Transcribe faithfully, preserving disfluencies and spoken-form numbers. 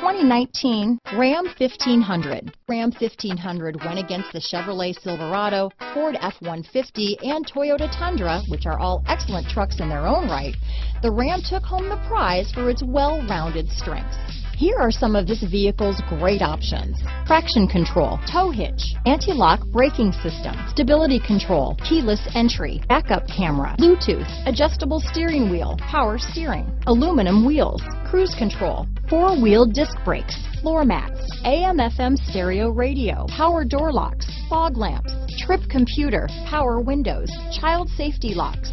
twenty nineteen Ram fifteen hundred. Ram fifteen hundred went against the Chevrolet Silverado, Ford F one fifty, and Toyota Tundra, which are all excellent trucks in their own right. The Ram took home the prize for its well-rounded strengths. Here are some of this vehicle's great options: traction control, tow hitch, anti-lock braking system, stability control, keyless entry, backup camera, Bluetooth, adjustable steering wheel, power steering, aluminum wheels, cruise control, four-wheel disc brakes, floor mats, A M F M stereo radio, power door locks, fog lamps, trip computer, power windows, child safety locks.